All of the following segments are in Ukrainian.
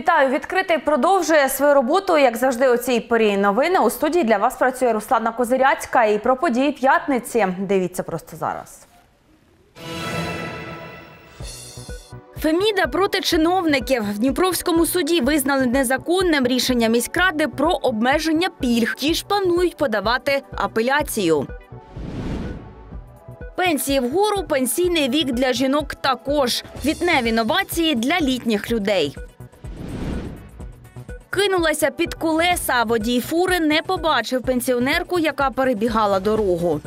Вітаю! Відкритий продовжує свою роботу, як завжди, у цій порі новини. У студії для вас працює Руслана Козиряцька. І про події п'ятниці дивіться просто зараз. Феміда проти чиновників. В Дніпровському суді визнали незаконним рішення міськради про обмеження пільг. Ті ж планують подавати апеляцію. Пенсії вгору, пенсійний вік для жінок також. Квітневі новації для літніх людей. Кинулася під колеса, водій фури не побачив пенсіонерку, яка перебігала дорогу.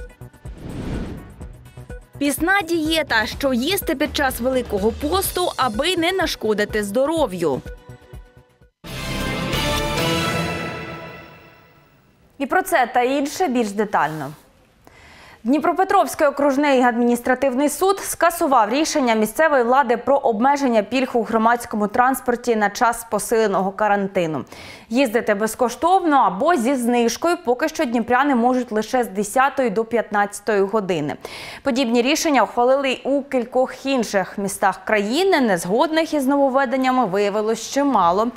Пісна дієта, що їсти під час Великого посту, аби не нашкодити здоров'ю. І про це та інше більш детально. Дніпропетровський окружний адміністративний суд скасував рішення місцевої влади про обмеження пільг у громадському транспорті на час посиленого карантину. Їздити безкоштовно або зі знижкою поки що дніпряни можуть лише з 10 до 15 години. Подібні рішення ухвалили й у кількох інших містах країни. Незгодних із нововведеннями виявилось ще мало.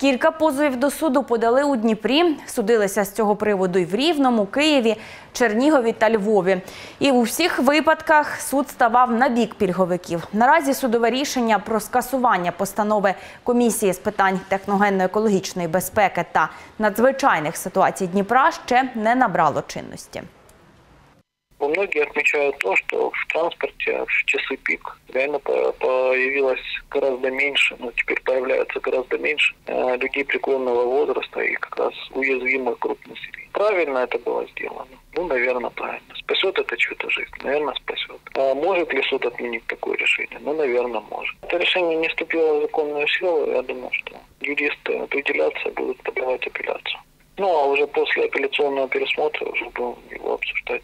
Кілька позовів до суду подали у Дніпрі. Судилися з цього приводу і в Рівному, Києві, Чернігові та Львові. І у всіх випадках суд ставав на бік пільговиків. Наразі судове рішення про скасування постанови Комісії з питань техногенно-екологічної безпеки та надзвичайних ситуацій Дніпра ще не набрало чинності. Многие отмечают то, что в транспорте в часы пик реально появилось гораздо меньше, но теперь появляется гораздо меньше людей преклонного возраста и как раз уязвимых групп населения. Правильно это было сделано? Ну, наверное, правильно. Спасет это чью-то жизнь? Наверное, спасет. А может ли суд отменить такое решение? Ну, наверное, может. Это решение не вступило в законную силу. Я думаю, что юристы от апелляции будут подавать апелляцию. Ну, а уже после апелляционного пересмотра уже будем его обсуждать.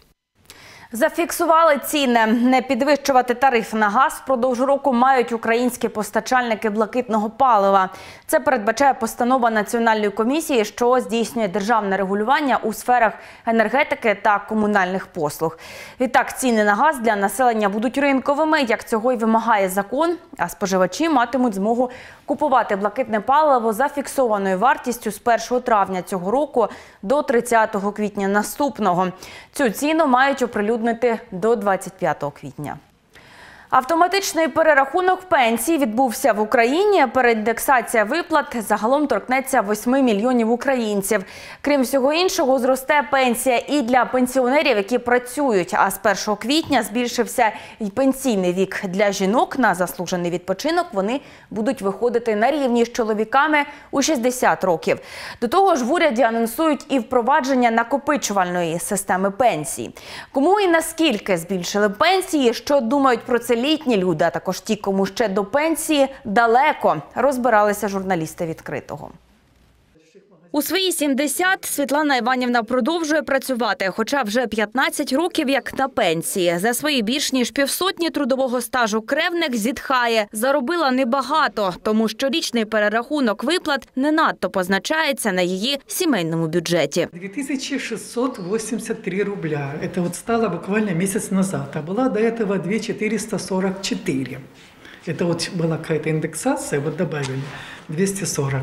Зафіксували ціни. Не підвищувати тариф на газ впродовж року мають українські постачальники блакитного палива. Це передбачає постанова Національної комісії, що здійснює державне регулювання у сферах енергетики та комунальних послуг. Відтак, ціни на газ для населення будуть ринковими, як цього й вимагає закон, а споживачі матимуть змогу купувати блакитне паливо за фіксованою вартістю з 1 травня цього року до 30 квітня наступного. Цю ціну мають оприлюднити до 25 квітня. Автоматичний перерахунок пенсій відбувся в Україні. Переіндексація виплат загалом торкнеться 8 мільйонів українців. Крім всього іншого, зросте пенсія і для пенсіонерів, які працюють. А з 1 квітня збільшився й пенсійний вік для жінок. На заслужений відпочинок вони будуть виходити на рівні з чоловіками у 60 років. До того ж, в уряді анонсують і впровадження накопичувальної системи пенсій. Кому і наскільки збільшили пенсії, що думають про це літні люди, а також ті, кому ще до пенсії далеко, розбиралися журналісти «Відкритого». У свої 70 Світлана Іванівна продовжує працювати, хоча вже 15 років як на пенсії. За свої більш ніж півсотні трудового стажу кревник зітхає. Заробила небагато, тому щорічний перерахунок виплат не надто позначається на її сімейному бюджеті. 2683 рубля. Це от стало буквально місяць назад, а була до цього 2444. Це от була якась індексація, от додали 240.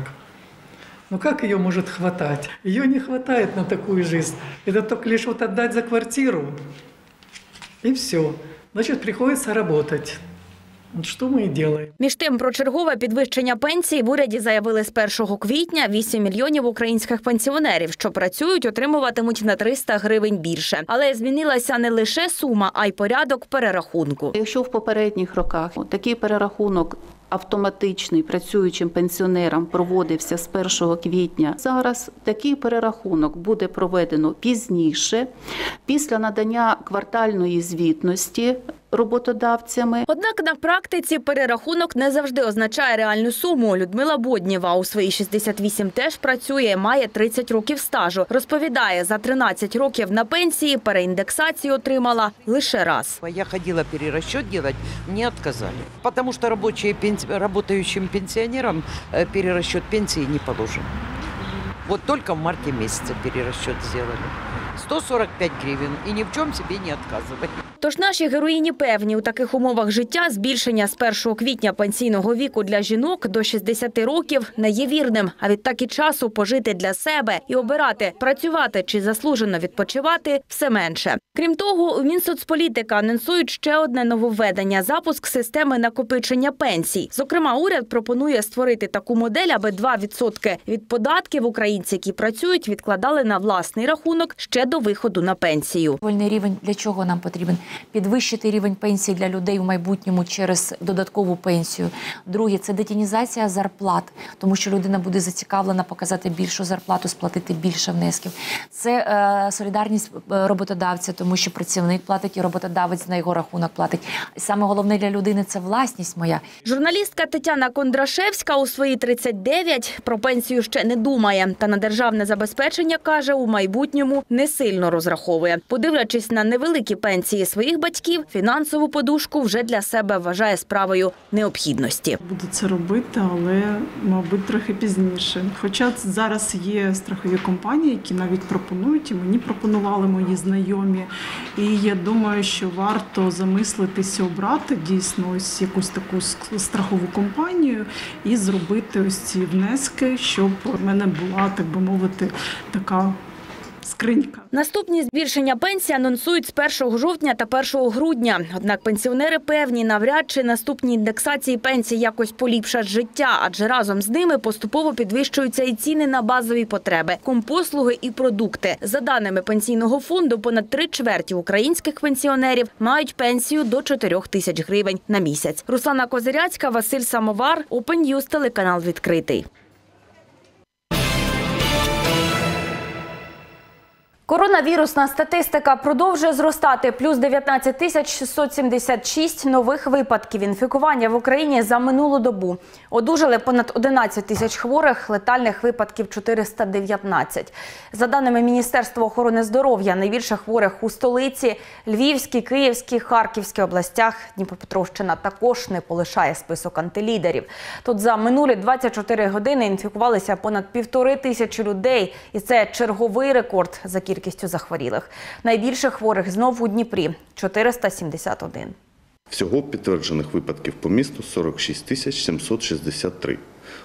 Ну как ее может хватать? Ее не хватает на такую жизнь. Это только лишь вот отдать за квартиру. И все. Значит, приходится работать. Що ми і робимо. Між тим, про чергове підвищення пенсій в уряді заявили з 1 квітня. 8 мільйонів українських пенсіонерів, що працюють, отримуватимуть на 300 гривень більше. Але змінилася не лише сума, а й порядок перерахунку. Якщо в попередніх роках такий перерахунок автоматичний працюючим пенсіонерам проводився з 1 квітня, зараз такий перерахунок буде проведено пізніше, після надання квартальної звітності роботодавцями. Однак на практиці перерахунок не завжди означає реальну суму. Людмила Боднєва у свої 68 теж працює, має 30 років стажу. Розповідає, за 13 років на пенсії переіндексацію отримала лише раз. Я ходила перерахунок робити, мені відказали. Тому що працюючим пенсіонерам перерахунок пенсії не положено. От тільки в марті місяці перерахунок зробили. 145 гривень і ні в чому собі не відказували. Тож наші героїні певні, у таких умовах життя збільшення з 1 квітня пенсійного віку для жінок до 60 років не є вірним, а відтак і часу пожити для себе і обирати, працювати чи заслужено відпочивати все менше. Крім того, у Мінсоцполітики анонсують ще одне нововведення – запуск системи накопичення пенсій. Зокрема, уряд пропонує створити таку модель, аби 2% від податків українці, які працюють, відкладали на власний рахунок ще до виходу на пенсію. Вольний рівень для чого нам потрібен? Підвищити рівень пенсії для людей в майбутньому через додаткову пенсію. Друге – це детінізація зарплат, тому що людина буде зацікавлена показати більшу зарплату, сплатити більше внесків. Це солідарність роботодавця, тому що працівник платить і роботодавець на його рахунок платить. І саме головне для людини – це власність моя. Журналістка Тетяна Кондрашевська у свої 39 про пенсію ще не думає. Та на державне забезпечення, каже, у майбутньому не сильно розраховує. Подивлячись на невеликі пенсії своїх батьків, фінансову подушку вже для себе вважає справою необхідності. Буду це робити, але, мабуть, трохи пізніше. Хоча зараз є страхові компанії, які навіть пропонують, і мені пропонували мої знайомі. І я думаю, що варто замислитися, обрати дійсно ось якусь таку страхову компанію і зробити ось ці внески, щоб в мене була, так би мовити, така скринька. Наступні збільшення пенсії анонсують з 1 жовтня та 1 грудня. Однак пенсіонери певні, навряд чи наступні індексації пенсій якось поліпшать життя, адже разом з ними поступово підвищуються і ціни на базові потреби, компослуги і продукти. За даними Пенсійного фонду, понад 3/4 українських пенсіонерів мають пенсію до 4000 гривень на місяць. Руслана Козиряцька, Василь Самовар, Open News, телеканал «Відкритий». Коронавірусна статистика продовжує зростати. Плюс 19676 нових випадків інфікування в Україні за минулу добу. Одужали понад 11 тисяч хворих, летальних випадків – 419. За даними Міністерства охорони здоров'я, найбільше хворих у столиці, Львівській, Київській, Харківській областях. Дніпропетровщина також не полишає список антилідерів. Тут за минулі 24 години інфікувалися понад 1,5 тисячі людей. І це черговий рекорд за кількістю захворілих. Найбільше хворих знов у Дніпрі – 471. Всього підтверджених випадків по місту 46 763.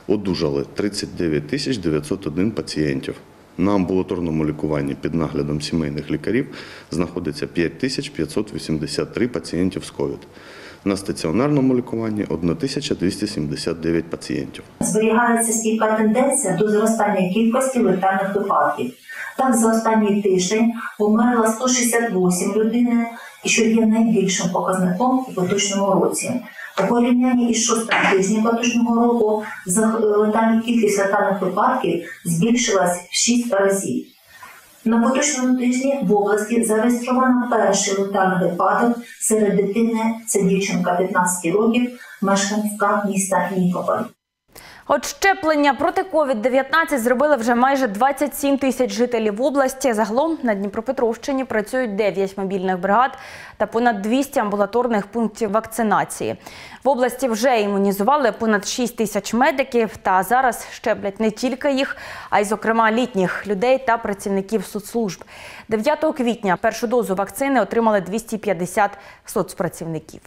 Одужали 39 901 пацієнтів. На амбулаторному лікуванні під наглядом сімейних лікарів знаходиться 5 583 пацієнтів з COVID. На стаціонарному лікуванні – 1279 пацієнтів. Зберігається стійка тенденція до зростання кількості летальних випадків. Так, за останній тиждень померло 168 людей, що є найбільшим показником у поточному році. У порівнянні із 6-м тижнем поточного року кількість летальних випадків збільшилась в 6 разів. На поточному тижні в області зареєстровано перший летальний випадок серед дитини, це дівчинка 15 років, мешканка міста Нікополь. От щеплення проти COVID-19 зробили вже майже 27 тисяч жителів області. Загалом на Дніпропетровщині працюють 9 мобільних бригад та понад 200 амбулаторних пунктів вакцинації. В області вже імунізували понад 6 тисяч медиків. Та зараз щеплять не тільки їх, а й, зокрема, літніх людей та працівників соцслужб. 9 квітня першу дозу вакцини отримали 250 соцпрацівників.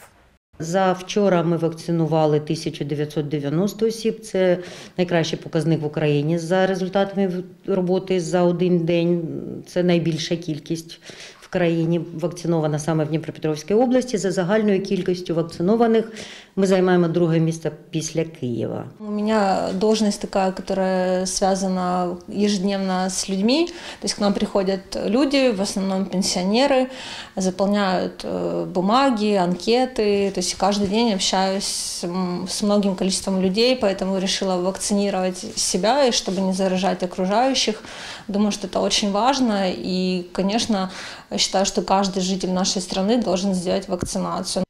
За вчора ми вакцинували 1990 осіб, це найкращий показник в Україні за результатами роботи за один день, це найбільша кількість в країні вакцинована саме в Дніпропетровській області. За загальною кількістю вакцинованих ми займаємо друге місце після Києва. У мене должность така, яка зв'язана ежедневно з людьми, тобто к нам приходять люди, в основному пенсіонери, заповняють бумаги, анкети, тобто кожен день спілкуюсь з великим кількістю людей, тому вирішила вакцинувати себе, щоб не заражати окружаючих. Думаю, що це дуже важливо і, звісно, я считаю, что каждый житель нашей страны должен сделать вакцинацию.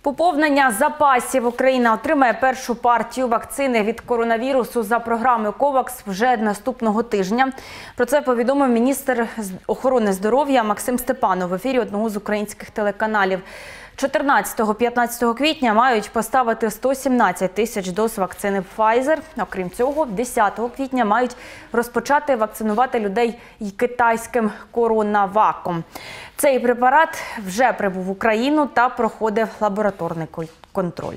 Поповнення запасів. Україна отримає першу партію вакцини від коронавірусу за програмою «Ковакс» вже наступного тижня. Про це повідомив міністр охорони здоров'я Максим Степанов в ефірі одного з українських телеканалів. 14-15 квітня мають поставити 117 тисяч доз вакцини Pfizer. Окрім цього, 10 квітня мають розпочати вакцинувати людей і китайським коронаваком. Цей препарат вже прибув в Україну та проходив лабораторний контроль.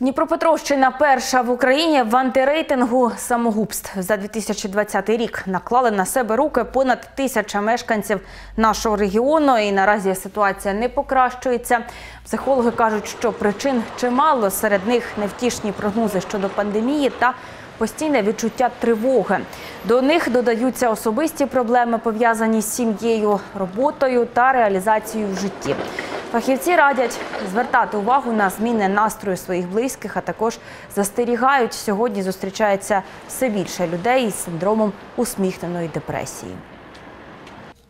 Дніпропетровщина перша в Україні в антирейтингу самогубств. За 2020 рік наклали на себе руки понад 1000 мешканців нашого регіону. І наразі ситуація не покращується. Психологи кажуть, що причин чимало. Серед них невтішні прогнози щодо пандемії та постійне відчуття тривоги. До них додаються особисті проблеми, пов'язані з сім'єю, роботою та реалізацією в житті. Фахівці радять звертати увагу на зміни настрою своїх близьких, а також застерігають, сьогодні зустрічається все більше людей із синдромом усміхненої депресії.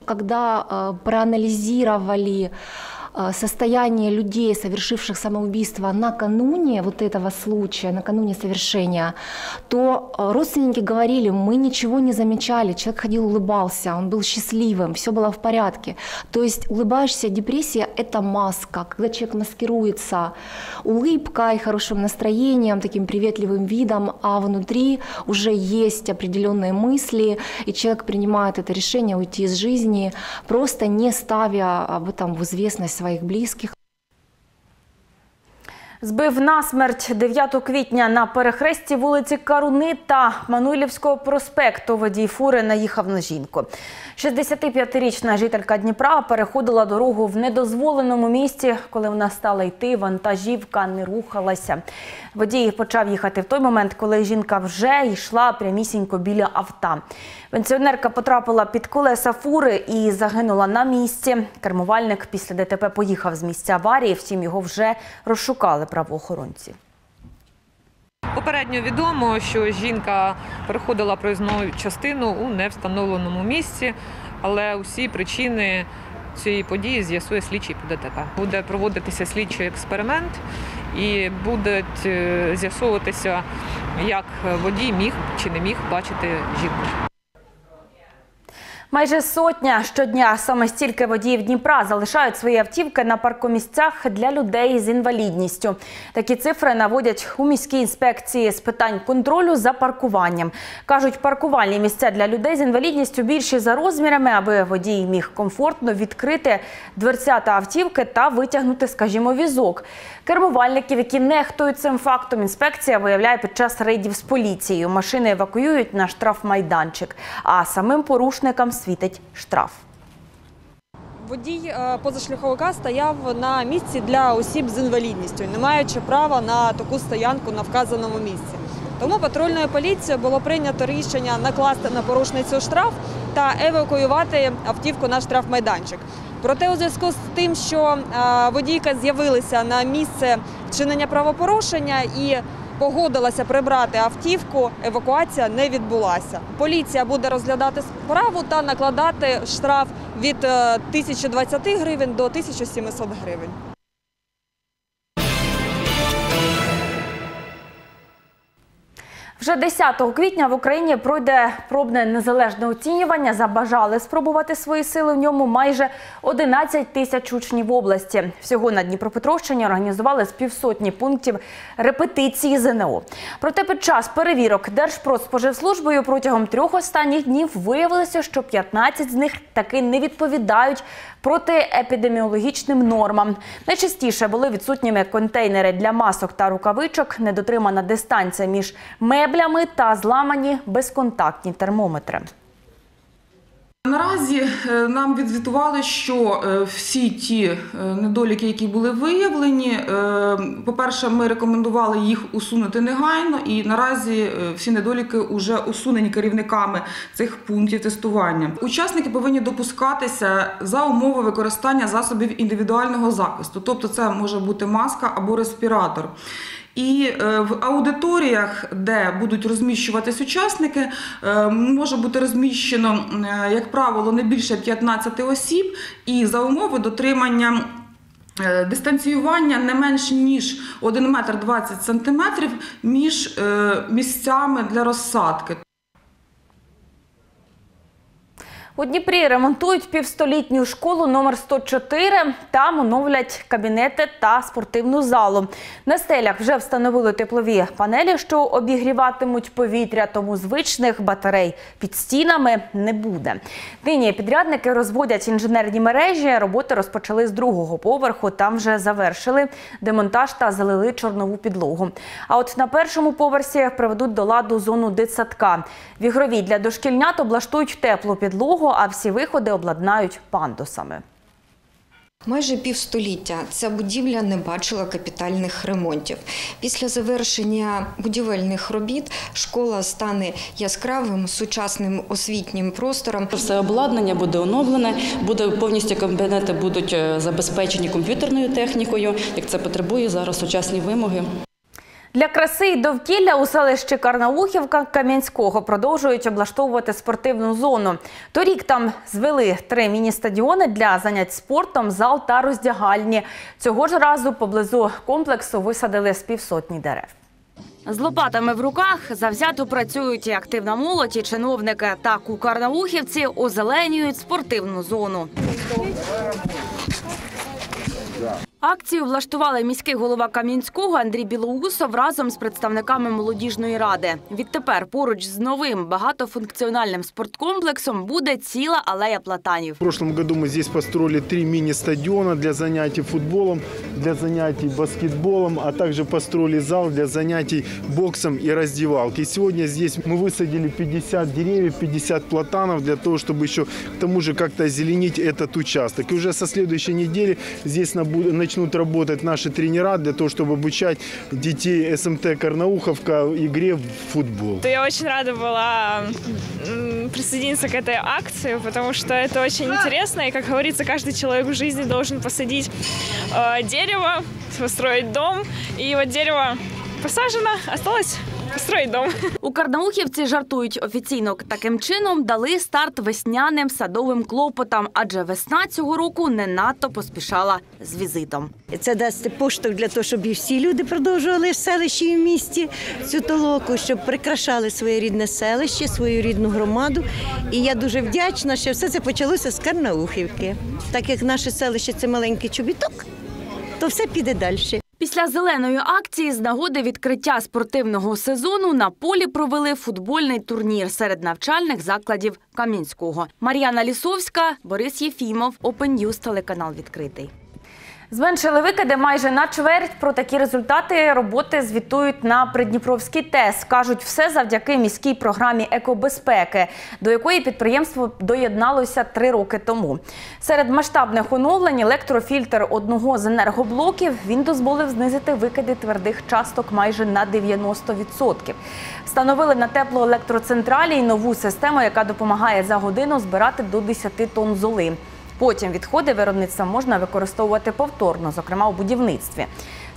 Коли проаналізували состояние людей, совершивших самоубийство накануне вот этого случая, накануне совершения, то родственники говорили, мы ничего не замечали, человек ходил, улыбался, он был счастливым, все было в порядке. То есть улыбающаяся депрессия – это маска, когда человек маскируется улыбкой, хорошим настроением, таким приветливым видом, а внутри уже есть определенные мысли, и человек принимает это решение уйти из жизни, просто не ставя об этом в известность своїх близьких. Збив насмерть 9 квітня на перехресті вулиці Каруни та Мануйлівського проспекту водій фури наїхав на жінку. 65-річна жителька Дніпра переходила дорогу в недозволеному місці. Коли вона стала йти, вантажівка не рухалася. Водій почав їхати в той момент, коли жінка вже йшла прямісінько біля авто. Пенсіонерка потрапила під колеса фури і загинула на місці. Кермувальник після ДТП поїхав з місця аварії, втім його вже розшукали правоохоронці. Попередньо відомо, що жінка переходила проїзну частину у невстановленому місці, але усі причини цієї події з'ясує слідчий по ДТП. Буде проводитися слідчий експеримент і будуть з'ясовуватися, як водій міг чи не міг бачити жінку. Майже сотня щодня. Саме стільки водіїв Дніпра залишають свої автівки на паркомісцях для людей з інвалідністю. Такі цифри наводять у міській інспекції з питань контролю за паркуванням. Кажуть, паркувальні місця для людей з інвалідністю більші за розмірами, аби водій міг комфортно відкрити дверцята автівки та витягнути, скажімо, візок. Кермувальників, які нехтують цим фактом, інспекція виявляє під час рейдів з поліцією. Машини евакуюють на штрафмайданчик, а самим порушникам світить штраф. Водій позашляховика стояв на місці для осіб з інвалідністю, не маючи права на таку стоянку на вказаному місці. Тому патрульною поліцією було прийнято рішення накласти на порушницю штраф та евакуювати автівку на штрафмайданчик. Проте у зв'язку з тим, що водійка з'явилася на місце вчинення правопорушення і погодилася прибрати автівку, евакуація не відбулася. Поліція буде розглядати справу та накладати штраф від 1020 гривень до 1700 гривень. Вже 10 квітня в Україні пройде пробне незалежне оцінювання. Забажали спробувати свої сили в ньому майже 11 тисяч учнів області. Всього на Дніпропетровщині організували з півсотні пунктів репетиції ЗНО. Проте під час перевірок Держпродспоживслужбою протягом 3 останніх днів виявилося, що 15 з них таки не відповідають протиепідеміологічним нормам. Найчастіше були відсутніми контейнери для масок та рукавичок, недотримана дистанція між меблями та зламані безконтактні термометри. Наразі нам відзвітували, що всі ті недоліки, які були виявлені, по-перше, ми рекомендували їх усунути негайно, і наразі всі недоліки вже усунені керівниками цих пунктів тестування. Учасники повинні допускатися за умови використання засобів індивідуального захисту, тобто це може бути маска або респіратор. І в аудиторіях, де будуть розміщуватись учасники, може бути розміщено, як правило, не більше 15 осіб і за умови дотримання дистанціювання не менш ніж 1 метр 20 сантиметрів між місцями для розсадки. У Дніпрі ремонтують півстолітню школу номер 104. Там оновлять кабінети та спортивну залу. На стелях вже встановили теплові панелі, що обігріватимуть повітря, тому звичних батарей під стінами не буде. Нині підрядники розводять інженерні мережі. Роботи розпочали з другого поверху. Там вже завершили демонтаж та залили чорнову підлогу. А от на першому поверсі приведуть до ладу зону дитсадка. В ігровій для дошкільнят облаштують теплу підлогу, а всі виходи обладнають пандусами. Майже півстоліття ця будівля не бачила капітальних ремонтів. Після завершення будівельних робіт школа стане яскравим, сучасним освітнім простором. Все обладнання буде оновлене, повністю кабінети будуть забезпечені комп'ютерною технікою, як це потребує зараз сучасні вимоги. Для краси і довкілля у селищі Карнаухівка Кам'янського продовжують облаштовувати спортивну зону. Торік там звели 3 міні-стадіони для занять спортом, зал та роздягальні. Цього ж разу поблизу комплексу висадили з півсотні дерев. З лопатами в руках завзято працюють і активна молодь, і чиновники. Так у Карнаухівці озеленюють спортивну зону. Акцію влаштували міський голова Кам'янського Андрій Білоусов разом з представниками молодіжної ради. Відтепер поруч з новим багатофункціональним спорткомплексом буде ціла алея платанів. В прошлом году ми тут построили 3 міні-стадіони для занять футболом, для занять баскетболом, а також построили зал для занять боксом і роздівалки. Сьогодні тут ми висадили 50 дерев, 50 платанів для того, щоб ще к тому же как-то озеленити цей участок. І вже з наступної неділі тут начнут работать наши тренера для того, чтобы обучать детей СМТ Карнауховка игре в футбол. Я очень рада была присоединиться к этой акции, потому что это очень интересно. И, как говорится, каждый человек в жизни должен посадить дерево, построить дом. И вот дерево посажено, осталось... У Карнаухівці жартують офіційно. Таким чином дали старт весняним садовим клопотам, адже весна цього року не надто поспішала з візитом. Це дасть поштовх для того, щоб і всі люди продовжували в селищі і в місті цю толоку, щоб прикрашали своє рідне селище, свою рідну громаду. І я дуже вдячна, що все це почалося з Карнаухівки. Так як наше селище – це маленький чобіток, то все піде далі. Після зеленої акції з нагоди відкриття спортивного сезону на полі провели футбольний турнір серед навчальних закладів Кам'янського. Мар'яна Лісовська, Борис Єфімов, Open News, телеканал «Відкритий». Зменшили викиди майже на чверть. Про такі результати роботи звітують на Придніпровський ТЕС. Кажуть, все завдяки міській програмі екобезпеки, до якої підприємство доєдналося 3 роки тому. Серед масштабних оновлень електрофільтр одного з енергоблоків. Він дозволив знизити викиди твердих часток майже на 90%. Встановили на теплоелектроцентралі й нову систему, яка допомагає за годину збирати до 10 тонн золи. Потім відходи виробництва можна використовувати повторно, зокрема у будівництві.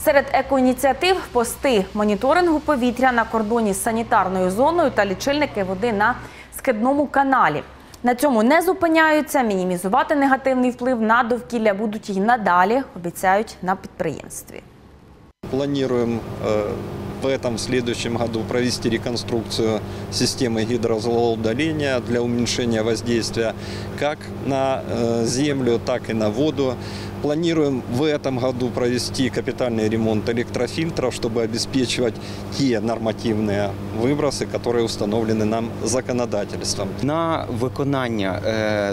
Серед екоініціатив – пости моніторингу повітря на кордоні з санітарною зоною та лічильники води на скидному каналі. На цьому не зупиняються, мінімізувати негативний вплив на довкілля будуть і надалі, обіцяють на підприємстві. Плануємо в этом, в следующем году провести реконструкцию системы гидрозлоудаления для уменьшения воздействия как на землю, так и на воду. Планируем в этом году провести капитальный ремонт электрофильтров, чтобы обеспечивать те нормативные выбросы, которые установлены нам законодательством. На виконання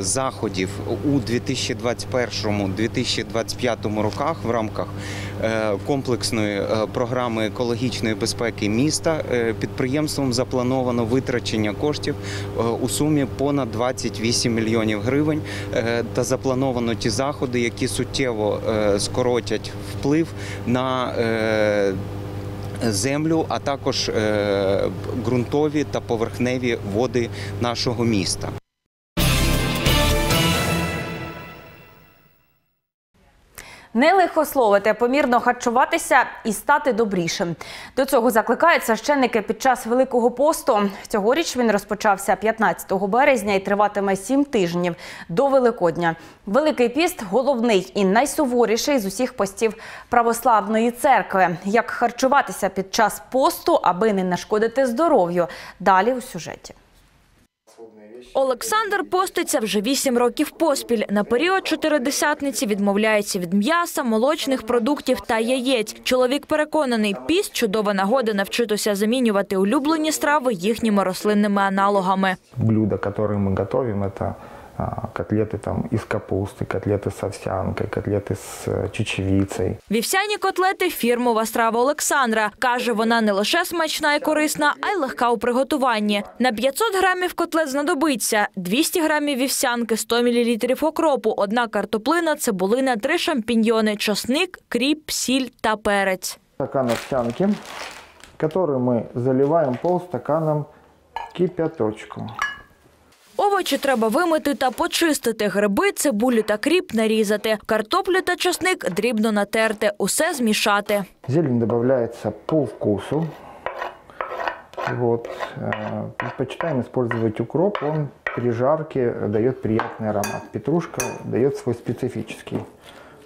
заходів у 2021-2025 роках в рамках комплексної програми екологічної безпеки міста підприємством заплановано витрачення коштів у сумі понад 28 мільйонів гривень та заплановано ті заходи, які суттєво скоротять вплив на землю, а також ґрунтові та поверхневі води нашого міста. Не лихословити, помірно харчуватися і стати добрішим. До цього закликають священники під час Великого посту. Цьогоріч він розпочався 15 березня і триватиме 7 тижнів до Великодня. Великий піст – головний і найсуворіший з усіх постів православної церкви. Як харчуватися під час посту, аби не нашкодити здоров'ю – далі у сюжеті. Олександр поститься вже 8 років поспіль. На період чотиридесятниці відмовляється від м'яса, молочних продуктів та яєць. Чоловік переконаний, піст – чудова нагода навчитися замінювати улюблені страви їхніми рослинними аналогами. Блюда, які ми готуємо, це котлети із капусти, котлети з овсянкою, котлети з чечевицею. Вівсяні котлети – фірмова страва Олександра. Каже, вона не лише смачна і корисна, а й легка у приготуванні. На 500 грамів котлет знадобиться 200 грамів вівсянки, 100 мл окропу, 1 картоплина, цибулина, 3 шампіньйони, часник, кріп, сіль та перець. Стакан овсянки, який ми заливаємо полстаканом кип'яточку. Овочі треба вимити та почистити, гриби, цибулю та кріп нарізати, картоплю та часник дрібно натерти, усе змішати. Зелень додається по вкусу. Предпочитаем использовать укроп, он при жарке дает приятный аромат. Петрушка дает свой специфический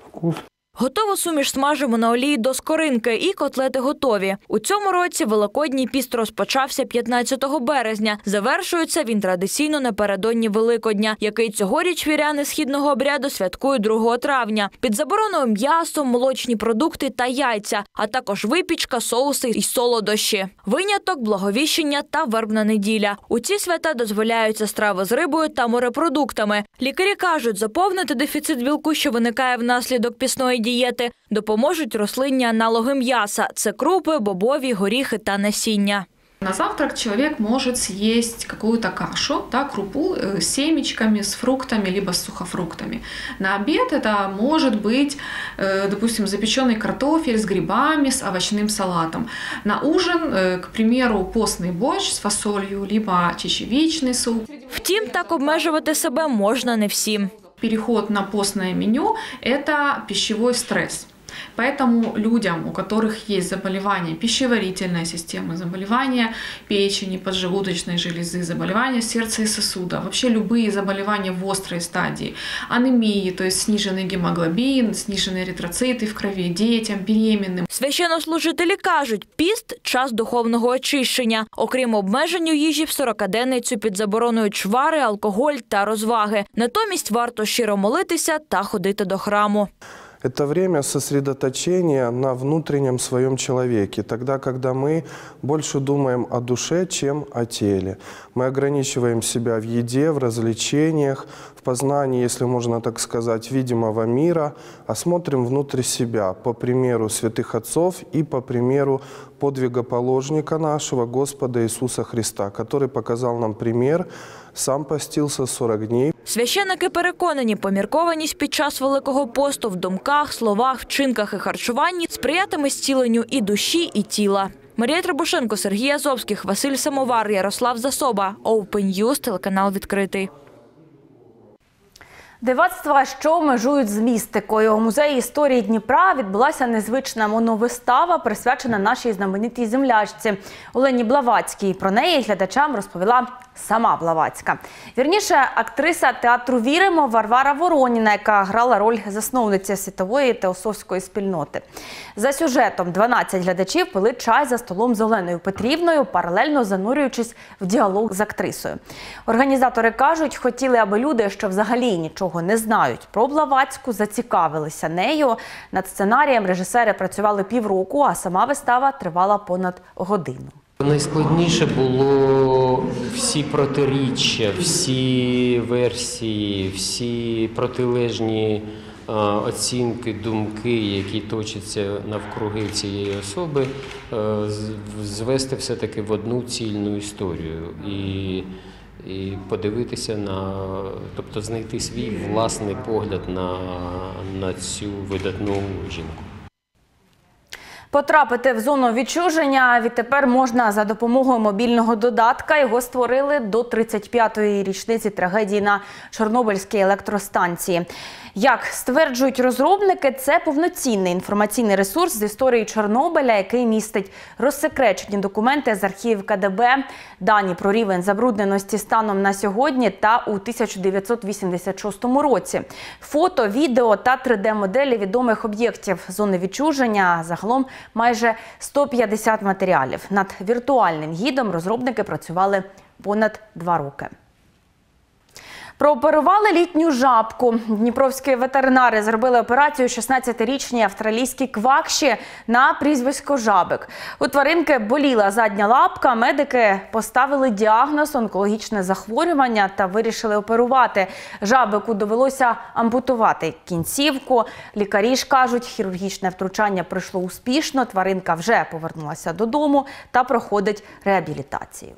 вкус. Готову суміш смажимо на олії до скоринки, і котлети готові. У цьому році Великодній піст розпочався 15 березня. Завершується він традиційно напередодні Великодня, який цьогоріч віряни східного обряду святкують 2 травня. Під забороною м'ясо, молочні продукти та яйця, а також випічка, соуси і солодощі. Виняток – Благовіщення та Вербна неділя. У ці свята дозволяються страви з рибою та морепродуктами. Лікарі кажуть, заповнити дефіцит білку, що виникає внаслідок пісної дієти, допоможуть рослинні аналоги м'яса – це крупи, бобові, горіхи та насіння. На завтрак человек может съесть какую-то кашу, да, крупу с семечками, с фруктами, либо с сухофруктами. На обед это может быть, допустим, запеченный картофель с грибами, с овощным салатом. На ужин, к примеру, постный борщ с фасолью, либо чечевичный суп. Втім, так обмежувати себе можна не всім. Переход на постное меню – это пищевой стресс. Поэтому людям, у которых есть заболевания пищеварительной системы, заболевания печени, поджелудочной железы, заболевания сердца и сосудов, вообще любые заболевания в острой стадии, анемии, то есть сниженный гемоглобин, сниженные эритроциты в крови, детям, беременным. Священнослужителі кажуть, піст – час духовного очищення. Окрім обмежень у їжі, в 40-денницю під забороною чвари, алкоголь та розваги. Натомість варто щиро молитися та ходити до храму. Это время сосредоточения на внутреннем своем человеке, тогда, когда мы больше думаем о душе, чем о теле. Мы ограничиваем себя в еде, в развлечениях, в познании, если можно так сказать, видимого мира, а смотрим внутрь себя, по примеру святых отцов и по примеру подвигоположника нашего Господа Иисуса Христа, который показал нам пример, сам постился 40 дней. Священники переконані, поміркованість під час Великого посту в думках, словах, вчинках і харчуванні сприятиме зціленню і душі, і тіла. Марія Требушенко, Сергій Азовський, Василь Самовар, Ярослав Засоба. Open News, телеканал «Відкритий». Дивацтва, що межують з містикою. У Музеї історії Дніпра відбулася незвична моновистава, присвячена нашій знаменитій землячці Олені Блавацькій. Про неї глядачам розповіла сама Блавацька. Вірніше, актриса театру «Віримо» Варвара Вороніна, яка грала роль засновниці світової теософської спільноти. За сюжетом 12 глядачів пили чай за столом з Оленою Петрівною, паралельно занурюючись в діалог з актрисою. Організатори кажуть, хотіли, аби люди, що взагалі нічого не знають про Блавацьку, зацікавилися нею. Над сценарієм режисери працювали півроку, а сама вистава тривала понад годину. Найскладніше було всі протиріччя, всі версії, всі протилежні оцінки, думки, які точаться навкруги цієї особи, звести все-таки в одну цільну історію. І подивитися на, тобто знайти свій власний погляд на цю видатну жінку. Потрапити в зону відчуження відтепер можна за допомогою мобільного додатка. Його створили до 35-ї річниці трагедії на Чорнобильській електростанції. Як стверджують розробники, це повноцінний інформаційний ресурс з історії Чорнобиля, який містить розсекречені документи з архівів КДБ, дані про рівень забрудненості станом на сьогодні та у 1986 році, фото, відео та 3D-моделі відомих об'єктів зони відчуження, загалом майже 150 матеріалів. Над віртуальним гідом розробники працювали понад 2 роки. Прооперували літню жабку. Дніпровські ветеринари зробили операцію 16-річній австралійській квакші на прізвисько Жабик. У тваринки боліла задня лапка, медики поставили діагноз онкологічне захворювання та вирішили оперувати. Жабику довелося ампутувати кінцівку. Лікарі ж кажуть, хірургічне втручання пройшло успішно, тваринка вже повернулася додому та проходить реабілітацію.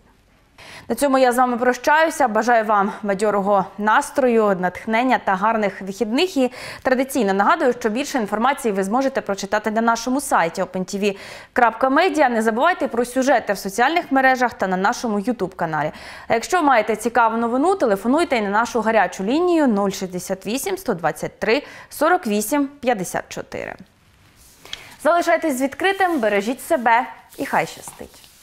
На цьому я з вами прощаюся. Бажаю вам бадьорого настрою, натхнення та гарних вихідних. І традиційно нагадую, що більше інформації ви зможете прочитати на нашому сайті opentv.media. Не забувайте про сюжети в соціальних мережах та на нашому YouTube-каналі. А якщо маєте цікаву новину, телефонуйте і на нашу гарячу лінію 068 123 48 54. Залишайтесь з відкритим, бережіть себе і хай щастить!